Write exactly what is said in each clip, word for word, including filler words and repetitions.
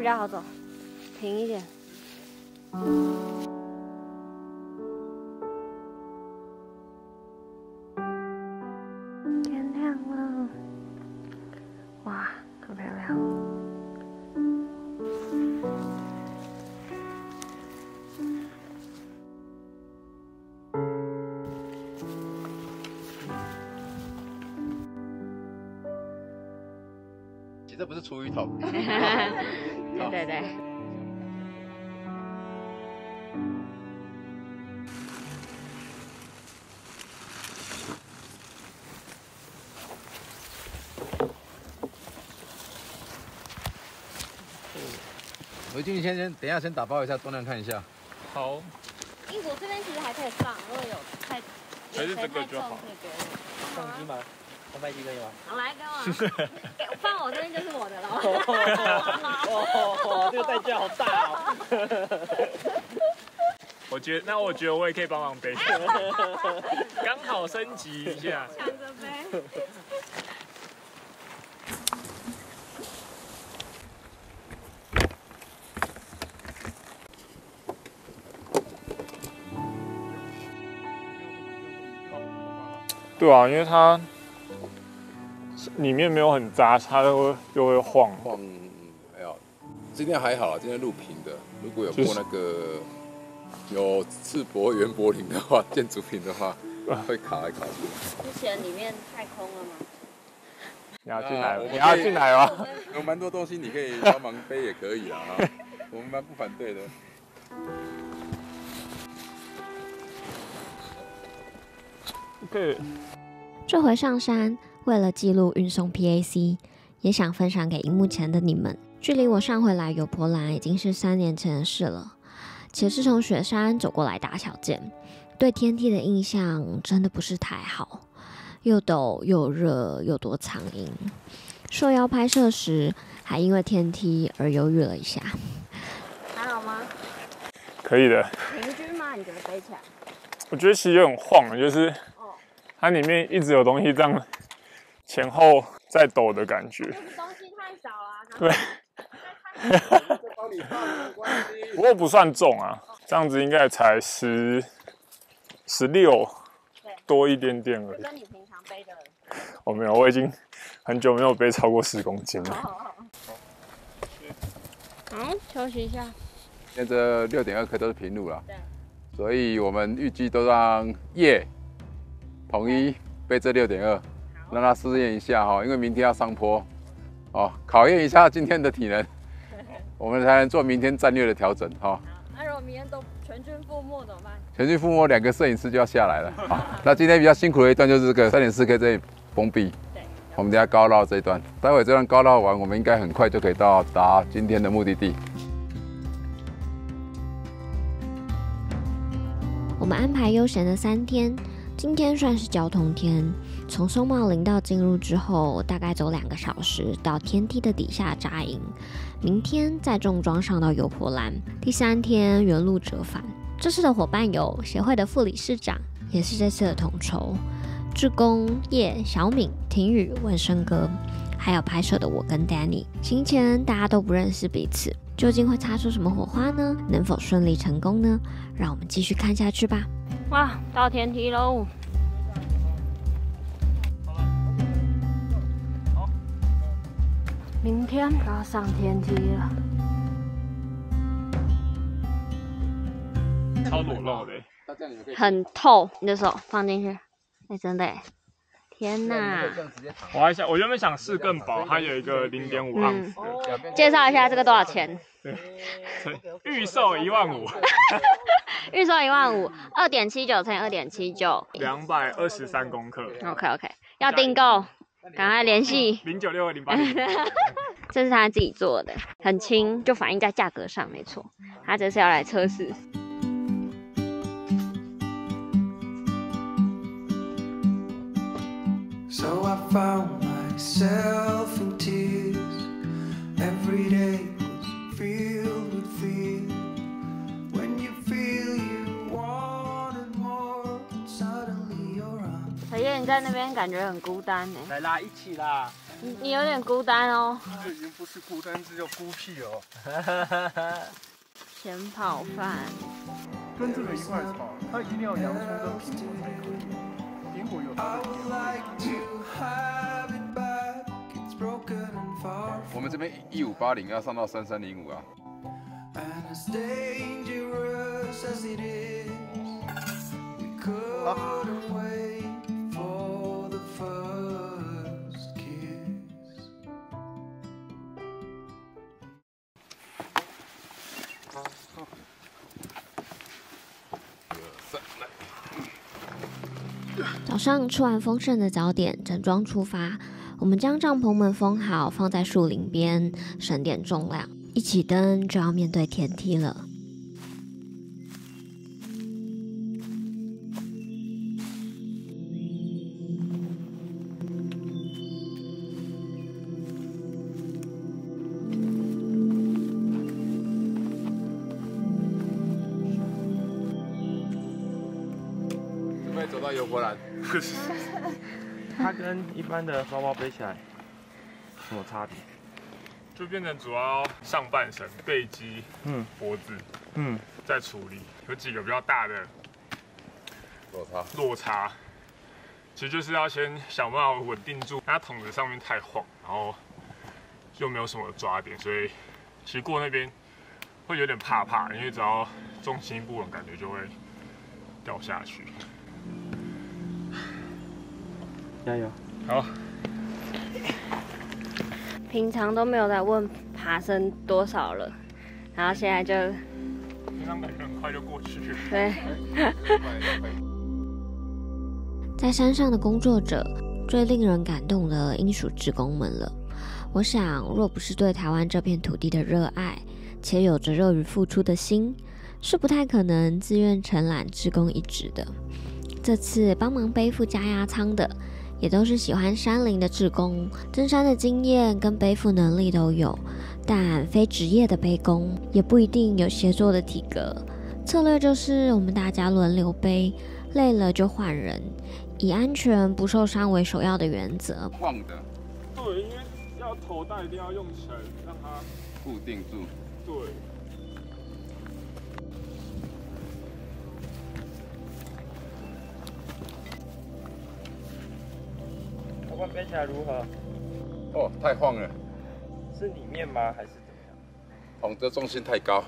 比较好走，平一点。天亮了，哇，好漂亮！这不是厨余桶。对对对。回去先先，等一下先打包一下，重量看一下。好。英国这边其实还可以放，如果有太，还是这个就好。放鸡吗？三百斤可以吗？好来，给我。放我这边就是我的了。哦，这个代价好大哦。我觉得，那我觉得我也可以帮忙背，刚好升级一下。抢着背。对啊，因为它。 里面没有很扎，它就会就会晃晃。哎呀，今天还好，今天路平的。如果有过那个有赤膊圆柏林的话，建筑品的话，会卡来卡去。之前里面太空了吗？你要进来，你要进来吗？有蛮多东西你可以帮忙背，也可以啊，我们蛮不反对的。 OK。这回上山。 为了记录运送 P A C， 也想分享给荧幕前的你们。距离我上回来有婆兰已经是三年前的事了，且是从雪山走过来打小剑，对天气的印象真的不是太好，又陡又热又多苍蝇。受邀拍摄时，还因为天梯而犹豫了一下。还好吗？可以的。平均吗？你觉得背起来？我觉得其实有点晃，就是它里面一直有东西这样。 前后在抖的感觉，东西太少了。对，不过不算重啊，这样子应该才十十六多一点点而已。跟你平常背的，我没有，我已经很久没有背超过十公斤了。嗯，休息一下。现在这六点二 K 都是平路了，对，所以我们预计都让叶统一背这六点二。 让他试验一下哈，因为明天要上坡，哦，考验一下今天的体能，我们才能做明天战略的调整哈。那如果明天都全军覆没怎么办？全军覆没，两个摄影师就要下来了。好，那今天比较辛苦的一段就是这个 三点四 K 这里封闭，对，我们等下高绕这一段，待会这段高绕完，我们应该很快就可以到达今天的目的地。 我们安排悠闲的三天，今天算是交通天。从松茂林道进入之后，大概走两个小时到天梯的底下扎营。明天再重装上到油婆兰。第三天原路折返。这次的伙伴有协会的副理事长，也是这次的统筹，志工叶、小敏、婷宇、文生哥，还有拍摄的我跟 Danny。行前大家都不认识彼此。 究竟会擦出什么火花呢？能否顺利成功呢？让我们继续看下去吧。哇，到天梯喽！明天我要上天梯了，超裸露的，很透。你的手放进去，哎，真的哎。 天呐！我还想，我原本想试更薄，它有一个 零点五 盎司。嗯、介绍一下这个多少钱？预售一万五。预售一万五，二点七九乘以二点七九，两百二十三公克。OK OK， 要订购，赶快联系。零九六二零八零。这是他自己做的，很轻，就反映在价格上，没错。他这是要来测试。 So I found myself in tears. Every day was filled with fear. When you feel you wanted more, suddenly you're on. 小叶，你在那边感觉很孤单呢。来啦，一起啦。你你有点孤单哦。这已经不是孤单，这叫孤僻哦。咸泡饭。跟这个一块炒，它一定要洋葱跟苹果才可以。苹果有它的甜味。我们这边一五八零要上到三三零五啊。 早上吃完丰盛的早点，整装出发。我们将帐篷们封好，放在树林边，省点重量。 一起登就要面对天梯了。准备走到油泼篮，它跟一般的包包背起来什么差别？ 就变成主要上半身、背肌、嗯、脖子，嗯，在处理有几个比较大的落差。落差，其实就是要先想办法稳定住，那桶子上面太晃，然后又没有什么抓点，所以其实过那边会有点怕怕，因为只要重心不稳，感觉就会掉下去。加油！好。 平常都没有在问爬升多少了，然后现在就平常感觉很快就过去了。对，在山上的工作者最令人感动的应属志工们了。我想，若不是对台湾这片土地的热爱，且有着热于付出的心，是不太可能自愿承揽志工一职的。这次帮忙背负加压舱的。 也都是喜欢山林的志工，登山的经验跟背负能力都有，但非职业的背工也不一定有协作的体格。策略就是我们大家轮流背，累了就换人，以安全不受伤为首要的原则。晃的，对，因为要头带一定要用绳让它固定住。对。 背起来如何？哦，太晃了。是里面吗？还是怎么样？桶的重心太高。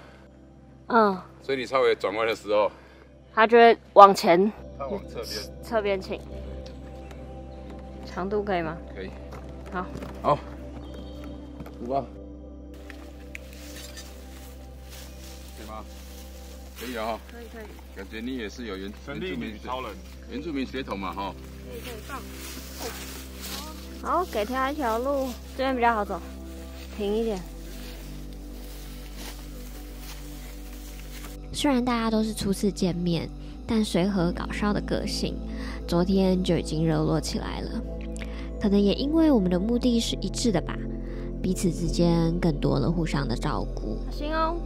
嗯。所以你稍微转弯的时候，它就会往前。它往侧边。侧边倾。长度可以吗？可以。好。好。出发。可以吗？可以啊。可以可以。感觉你也是有原原住民超人，原住民血统嘛哈。可以可以放。 好，给他一条路，这边比较好走，平一点。虽然大家都是初次见面，但随和搞笑的个性，昨天就已经热络起来了。可能也因为我们的目的是一致的吧，彼此之间更多了互相的照顾。小心哦。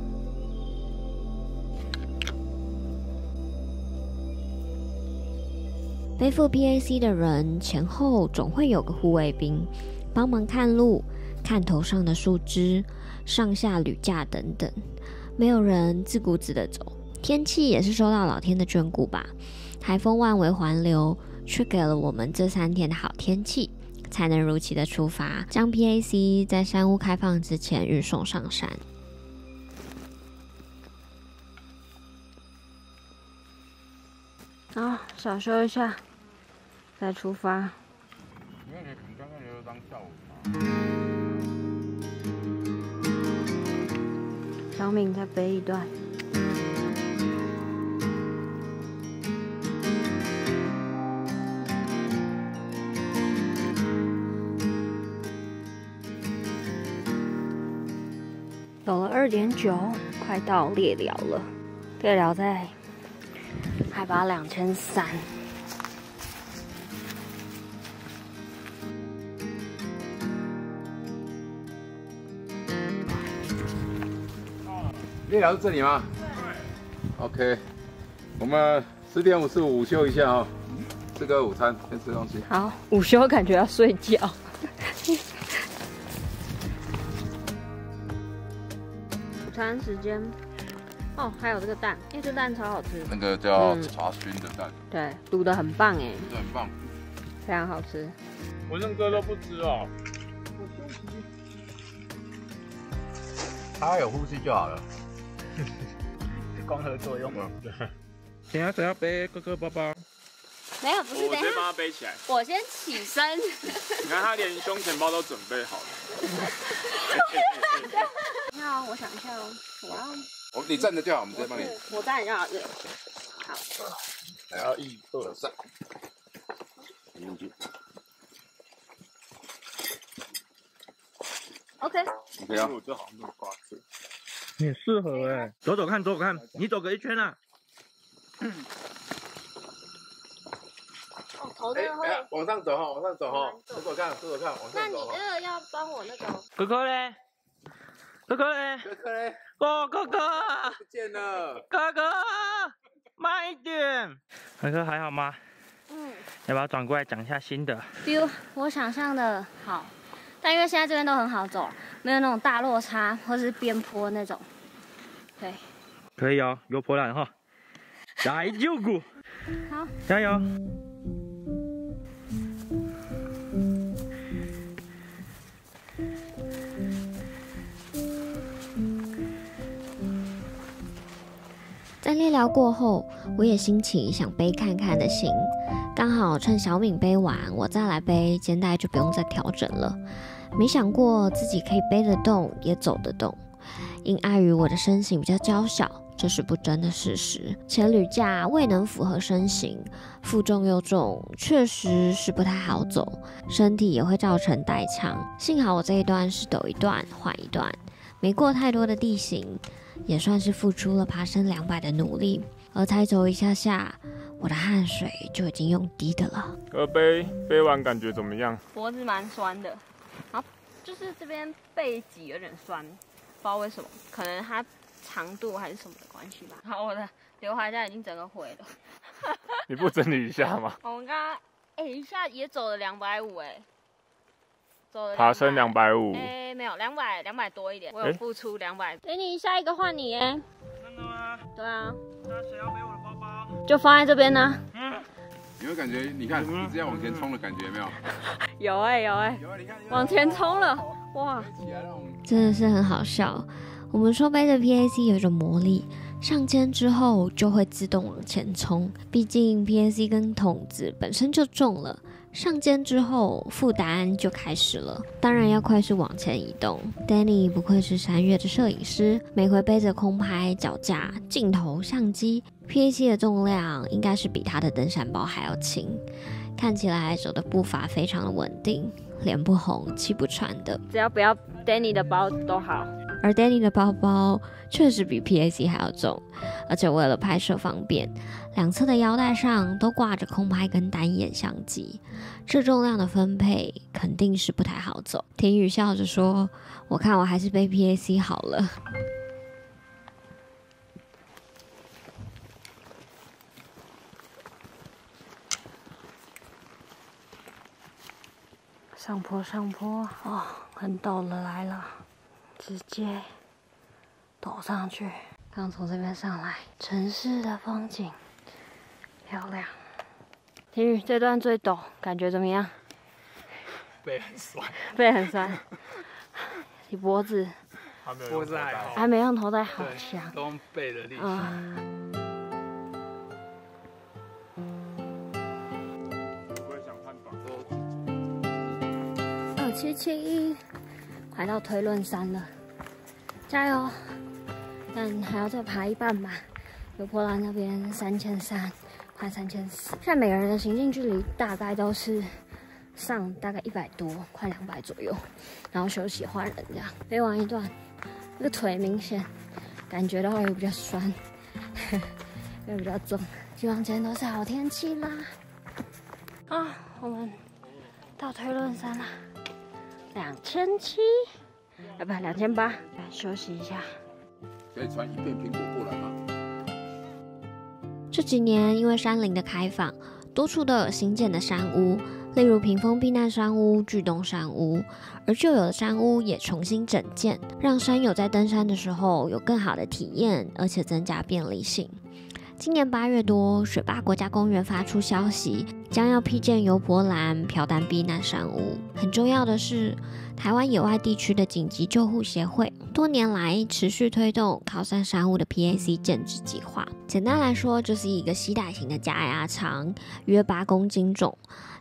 背负 P A C 的人前后总会有个护卫兵，帮忙看路、看头上的树枝、上下履架等等。没有人自顾自的走，天气也是受到老天的眷顾吧。台风万维环流，却给了我们这三天的好天气，才能如期的出发，将 P A C 在山屋开放之前运送上山。 好，小休一下，再出发。你看，你刚刚有一张跳舞。小敏再背一段。走了二点九，快到猎寮了。猎寮在。 海拔两千三，猎寮是这里吗？对。OK， 我们十点五十五午休一下啊、哦，吃个午餐，先吃东西。好，午休感觉要睡觉。餐时间。哦，还有这个蛋，哎、欸，这蛋超好吃。那个叫茶熏的蛋。嗯、对，卤的很棒哎。卤的很棒，非常好吃。文胜哥都不吃哦。他有呼吸就好了。光合作用嘛。等下，等下背哥哥包包。没有，不是。我直接帮他背起来。我先起身。你看他连胸前包都准备好了。那我想一下哦，我要。我你站着就好，我们直接帮你。我站着就好，好。还要一二三，进去。OK。OK 啊。我最好弄瓜子。你适合哎，走走看，走走看，你走个一圈啊。 哦，头真的会、欸欸、往上走哈，往上走哈，走走看，走走看，往上走。那你那个要帮我那个哥哥嘞？哥哥嘞？哥哥嘞？哦，哥哥不见了，哥哥慢一点。哥哥还好吗？嗯。要不要转过来讲一下新的？比如我想象的好，但因为现在这边都很好走，没有那种大落差或是边坡那种。对。可以哦，有波澜哈。 来救骨，好，加油！在猎寮过后，我也兴起想背看看的心，刚好趁小敏背完，我再来背，肩带就不用再调整了。没想过自己可以背得动，也走得动，因碍于我的身形比较娇小。 这是不争的事实。前旅架未能符合身形，负重又重，确实是不太好走，身体也会造成代偿。幸好我这一段是陡一段缓一段，没过太多的地形，也算是付出了爬升两百的努力。而才走一下下，我的汗水就已经用滴的了。哥背背完感觉怎么样？脖子蛮酸的，然后就是这边背脊有点酸，不知道为什么，可能它。 长度还是什么的关系吧。好，我的刘海现在已经整个毁了。你不整理一下吗？我们刚刚哎一下也走了两百五哎，走了爬升两百五哎，没有两百两百多一点，我有付出两百。给你下一个换你哎。真的吗？对啊。那谁要背我的包包？就放在这边呢。嗯。有没有感觉？你看，你这样往前冲的感觉有没有？有哎有哎。有啊，你看。往前冲了，哇！真的是很好笑。 我们说背着 P A C 有一种魔力，上肩之后就会自动往前冲。毕竟 P A C 跟筒子本身就重了，上肩之后负担就开始了，当然要快速往前移动。Danny 不愧是山岳的摄影师，每回背着空拍、脚架、镜头、相机 ，P A C 的重量应该是比他的登山包还要轻。看起来走的步伐非常的稳定，脸不红气不喘的。只要不要 Danny 的包都好。 而 Danny 的包包确实比 P A C 还要重，而且为了拍摄方便，两侧的腰带上都挂着空拍跟单眼相机，这重量的分配肯定是不太好走。婷宇笑着说：“我看我还是背 P A C 好了。”上坡，上坡，哦，很陡了，来了。 直接走上去，刚从这边上来，城市的风景漂亮。婷宇，这段最陡，感觉怎么样？背很酸，背很酸。你脖子，脖子还好，还没用头带好强，都用背的力气。嗯 二七七一，快到推论山了。 加油！但还要再爬一半吧。油婆兰那边三千三，快三千四。现在每个人的行进距离大概都是上大概一百多，快两百左右，然后休息换人这样。背完一段，那个腿明显感觉到会比较酸，呵呵又比较重。希望今天都是好天气啦！啊，我们到推论山啦，两千七。 啊不，两千八，休息一下。可以传一片苹果过来吗？这几年因为山林的开放，多出都有新建的山屋，例如屏风避难山屋、巨东山屋，而旧有的山屋也重新整建，让山友在登山的时候有更好的体验，而且增加便利性。今年八月多，雪霸国家公园发出消息，将要辟建由伯兰瓢箪避难山屋。很重要的是，台湾野外地区的紧急救护协会多年来持续推动靠山山屋的 P A C 建置计划。简单来说，就是一个膝盖型的加压舱，约八公斤重，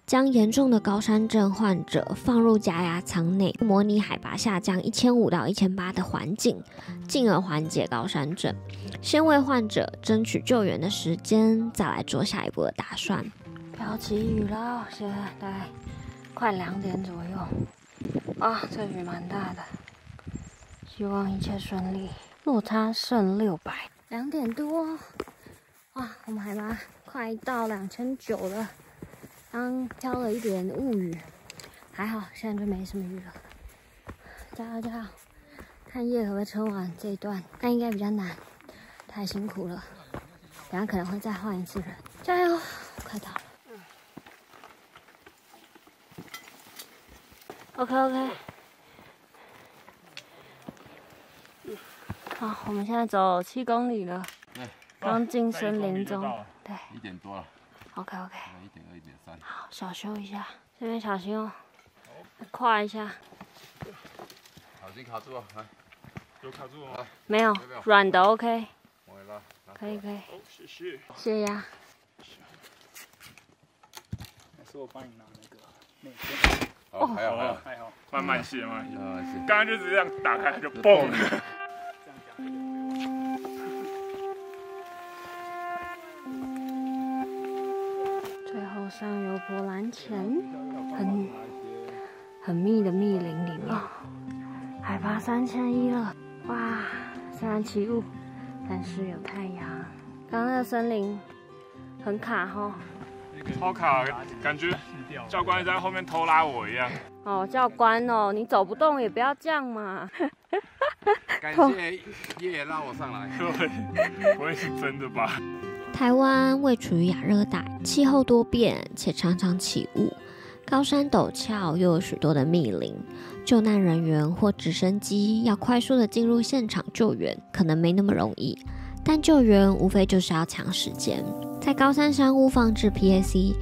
将严重的高山症患者放入加压舱内，模拟海拔下降一千五到一千八的环境，进而缓解高山症。先为患者争取救援的时间，再来做下一步的打算。飘起雨了，现在大概快两点左右啊，这雨蛮大的，希望一切顺利。落差剩六百，两点多，哇，我们海拔快到两千九了。刚飘了一点雾雨，还好现在就没什么雨了。加油加油！看叶可不可以撑完这一段，但应该比较难，太辛苦了。 等下可能会再换一次人，加油！快到了。嗯。OK OK。嗯。好，我们现在走七公里了。对。刚进森林中。对。一点多了。OK OK。一点二、一点三。好，小修一下，这边小心哦。跨一下。小心卡住啊！来，有卡住吗？没有，软的 OK。 可以可以，谢谢，谢呀。还是我帮你拿那个内线。哦，还好还好还好，慢慢卸慢卸慢卸。刚刚就是这样打开就爆了。最后上游伯兰前，很很密的密林里面，海拔三千一了，哇，三十七度。 但是有太阳，刚刚那个森林很卡哈，超卡，感觉教官在后面偷拉我一样。哦，教官哦，你走不动也不要这样嘛。感谢叶让我上来，对，我也是真的吧。台湾位处于亚热带，气候多变且常常起雾，高山陡峭又有许多的密林。 救难人员或直升机要快速的进入现场救援，可能没那么容易。但救援无非就是要抢时间。在高山山屋放置 P A C，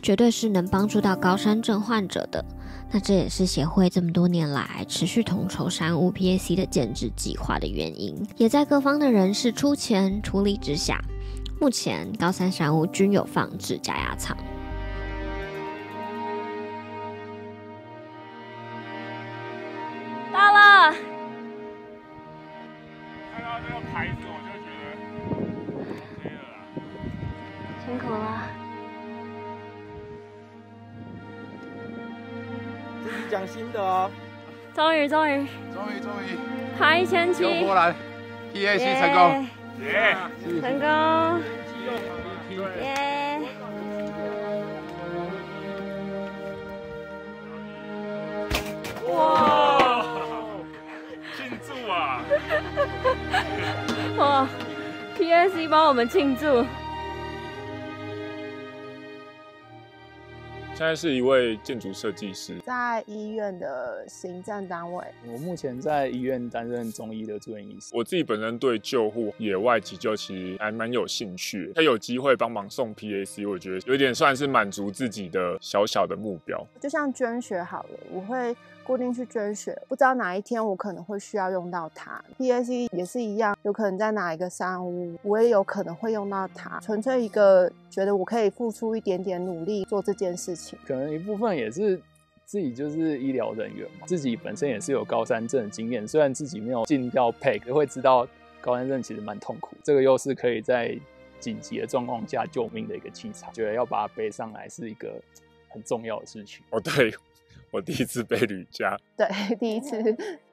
绝对是能帮助到高山症患者的。那这也是协会这么多年来持续统筹山屋 P A C 的建置计划的原因，也在各方的人士出钱出力之下，目前高山山屋均有放置加压舱。 讲新的哦，终于终于终于终于，爬一千七，游波兰 P A C 成功，耶，成功，耶。哇，庆祝啊！哇 ，P A C 帮我们庆祝。 现在是一位建筑设计师，在医院的行政单位。我目前在医院担任中医的住院医师。我自己本身对救护、野外急救其实还蛮有兴趣，他有机会帮忙送 P A C， 我觉得有点算是满足自己的小小的目标。就像捐血好了，我会固定去捐血，不知道哪一天我可能会需要用到它。P A C 也是一样，有可能在哪一个山屋，我也有可能会用到它。纯粹一个觉得我可以付出一点点努力做这件事情。 可能一部分也是自己就是医疗人员嘛，自己本身也是有高山症的经验，虽然自己没有进到 P A C， 会知道高山症其实蛮痛苦，这个又是可以在紧急的状况下救命的一个器材，觉得要把它背上来是一个很重要的事情。哦，对，我第一次背旅家，对，第一次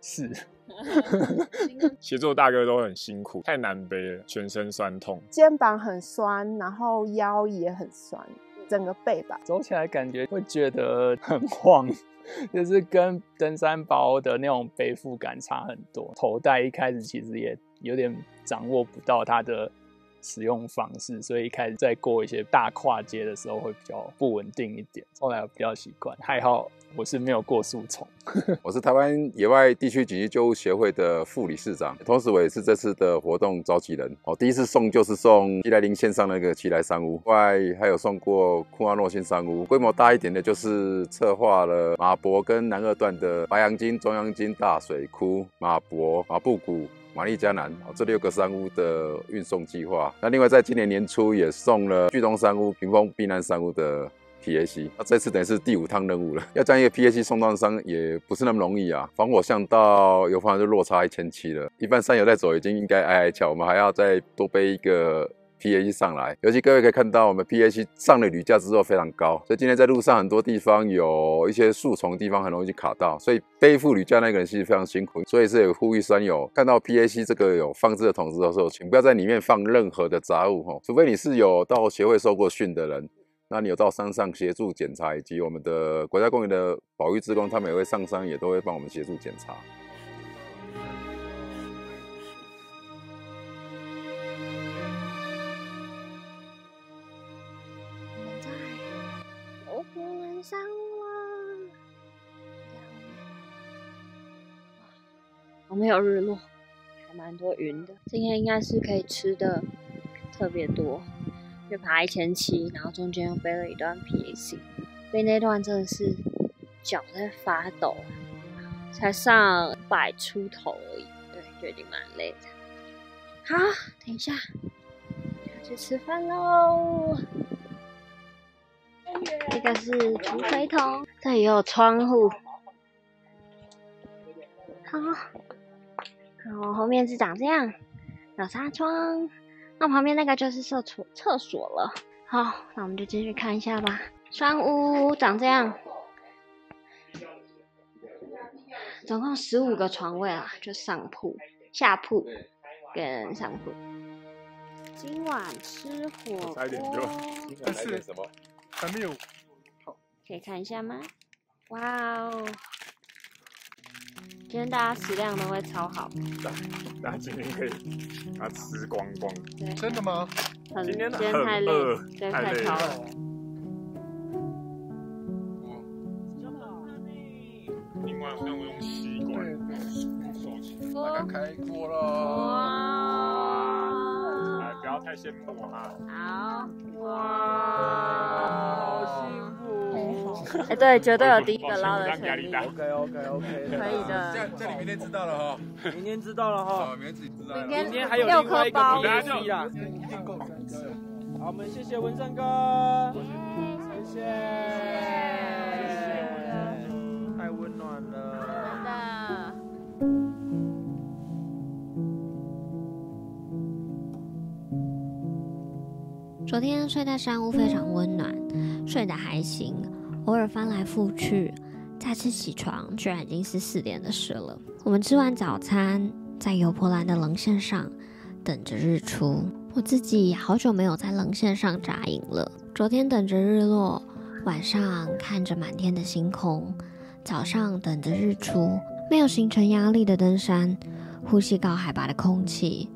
是。 协作大哥都很辛苦，太难背了，全身酸痛，肩膀很酸，然后腰也很酸，整个背吧，走起来感觉会觉得很晃，就是跟登山包的那种背负感差很多。头带一开始其实也有点掌握不到它的使用方式，所以一开始在过一些大跨街的时候会比较不稳定一点，后来我比较习惯。还好我是没有过树丛。我是台湾野外地区紧急救护协会的副理事长，同时我也是这次的活动召集人。哦，第一次送就是送奇莱林线上那个奇莱山屋，外还有送过库阿诺线山屋。规模大一点的就是策划了马博跟南二段的白洋津、中央津、大水窟、马博、马布谷、玛丽迦南这六个山屋的运送计划。那另外在今年年初也送了巨东山屋、屏风避难山屋的 P A C， 那这次等于是第五趟任务了。要将一个 P A C 送到山也不是那么容易啊，防火巷到油方就落差一千七了，一般山友在走已经应该挨挨翘，我们还要再多背一个 P A C 上来。尤其各位可以看到，我们 P A C 上了铝架之后非常高，所以今天在路上很多地方有一些树丛的地方很容易去卡到，所以背负铝架那个人其实非常辛苦。所以是有呼吁山友，看到 P A C 这个有放置的桶子的时候，请不要在里面放任何的杂物哦，除非你是有到协会受过训的人。那你有到山上协助检查，以及我们的国家公园的保育志工，他们也会上山，也都会帮我们协助检查。现在我湖南山了，我没有日落，还蛮多云的。今天应该是可以吃的特别多。就爬一千七，然后中间又背了一段 P A C， 背那段真的是脚在发抖，才上百出头而已，对，就已经蛮累的。好，等一下要去吃饭喽。这个是竹肥筒，这里有窗户。好，然后后面是长这样，有纱窗。那旁边那个就是厕所厕所了。好，那我们就继续看一下吧。山屋长这样，总共十五个床位啦，就上铺、下铺跟上铺。今晚吃火锅，但是什么还没有？可以看一下吗？哇哦！今天大家食量都会超好，大家今天可以把它吃光光。真的吗？今天太累，对，太累了。另外是用吸管收起来。大家开锅了，哎，不要太羡慕啊。好，哇，好幸福。哎，对，绝对有第一个捞的权利。OK OK OK， 可以的。这样，这你明天知道了哈，明天知道了哈，明天自己知道了。明天还有另外一个 P A C 啦，一定够三次。好，我们谢谢文山哥，谢谢，太温暖了，真的。昨天睡在山屋非常温暖，睡得还行，偶尔翻来覆去。再次起床，居然已经是四点的事了。我们吃完早餐，在油婆兰的棱线上等着日出。我自己好久没有在棱线上扎营了。昨天等着日落，晚上看着满天的星空，早上等着日出。没有形成压力的登山，呼吸高海拔的空气，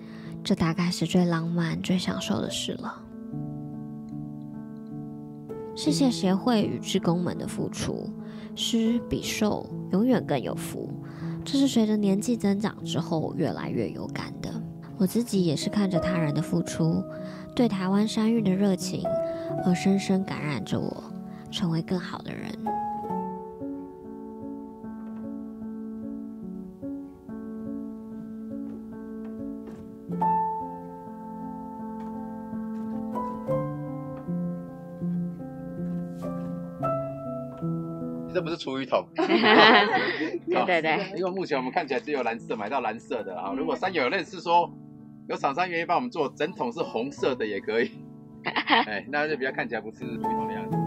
这大概是最浪漫、最享受的事了。谢谢协会与志工们的付出，施比受永远更有福，这是随着年纪增长之后越来越有感的。我自己也是看着他人的付出，对台湾山域的热情，而深深感染着我，成为更好的人。这不是厨余桶，对对对。因为目前我们看起来只有蓝色，买到蓝色的啊。如果山友有认识说有厂商愿意帮我们做整桶是红色的也可以，哎，那就比较看起来不是厨余桶的样子。